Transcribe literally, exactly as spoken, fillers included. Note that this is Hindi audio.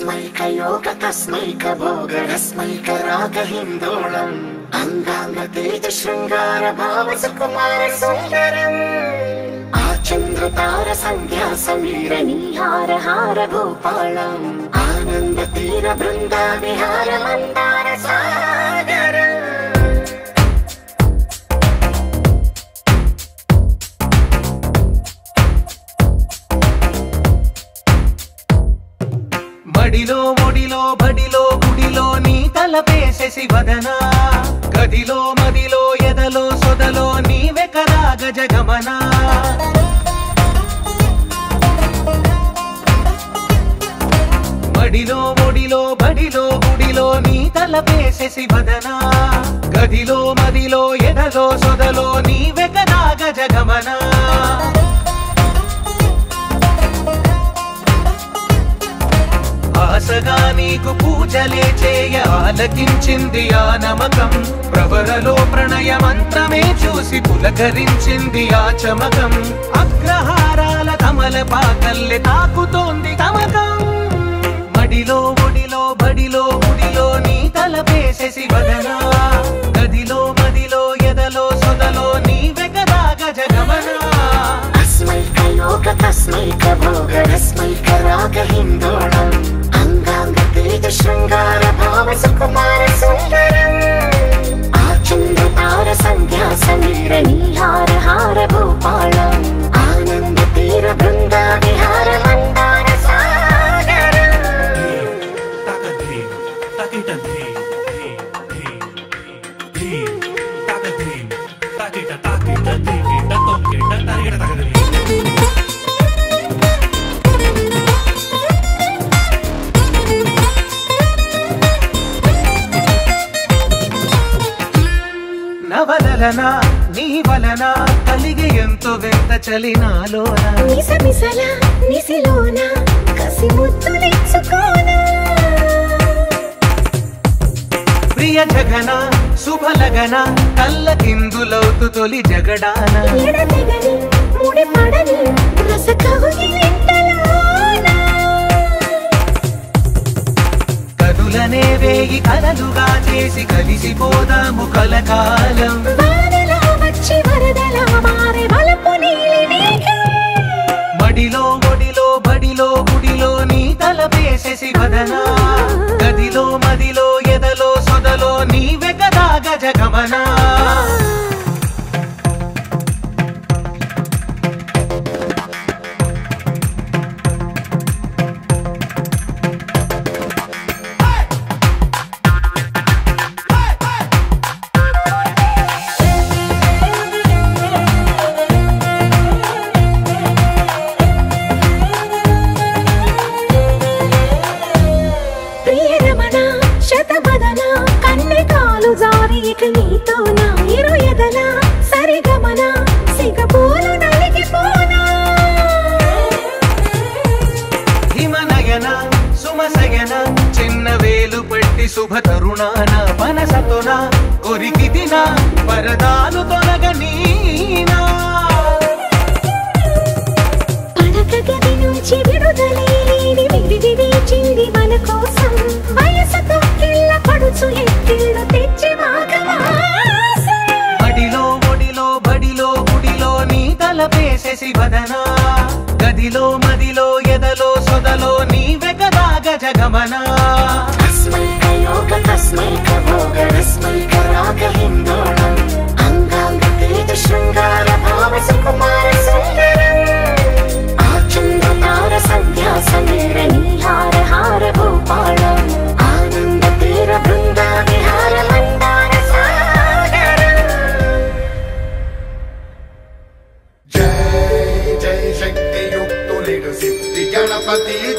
कस्मैकयोगकस्मैकभोगरस्मैकरागहिन्दोळम् अङ्गाङ्गतेजशृङ्गारभावसुकुमारसुन्दरम् आचन्द्रतारसन्ध्यासमीरनीहारहारभूपालम् आनन्दतीरवृन्दाविहारमन्दारसागरम्। बडिलो मोडिलो बडिलो गुडिलो नी तलपे सेसी वदना गदिलो मदिलो यदलो सोदलो नीवे करा गज गमना बडिलो मोडिलो बडिलो गुडिलो नी तलपे सेसी वदना गदिलो मदिलो यदलो सोदलो नीवे करा गज गमना आसगा नीकु पूजले चेय आलकिंचिंदि आ नमकं प्रवरलो प्रणय मंत्रमे चूसी पुलकरिंचिंदि आ चमकं अग्रहाराल तमलपाकल्ले ताकुतोंदि तमकं मडिलो मुडिलो बडिलो मुडिलो नी तलपेसेसि वदना गदिलो मदिलो यदलो सोदलो नीवे कदा गजगमना अस्मैकयोग तस्मैकभोग रस्मैकरागहिन्दोळम् शृंगार भाव सुकुमार सुंदरम आचन्द्रतार संध्या समीर नीहार हार भूपालम आनंद तीर वृंदा विहार मंदार सागरम ताकधी ताकिटधी धी धी धी ताकधी ताकिट ताकिटधी डतो केट तारिट ताकधी వలనా నీ వలనా కలిగే ఎంతో వెంత చలినాలోన నిసమిసల నిసిలోన కసి ముత్తులిచ్చుకోన ప్రియ జగన శుభలగన కల్లకిందులౌతు తొలి జగడాన ఎడతెగని మూడి మడని రసకౌగిలింటలోన కదులనే వేగి కలలుగా చేసి కలిసిపోదాము కలకాలం मडिलो मोडिलो बडिलो गुडिलो नी तलपेसेसि वदना गदिलो मदिलो यदलो सोदलो नीवे कदा गजगमना बडिलो मोडिलो बडिलो गुडिलो नी तलपेसेसि वदना गदिलो मदिलो यदलो सोदलो नीवे कदा गजगमना अस्मैकयोग तस्मैकभोग रस्मैकरागहिन्दोळम् अङ्गाङ्गतेजशृङ्गारभावसुकुमारसुन्दरम् आचन्द्रतारसन्ध्यासमीरनीहार हार भूपालम् पति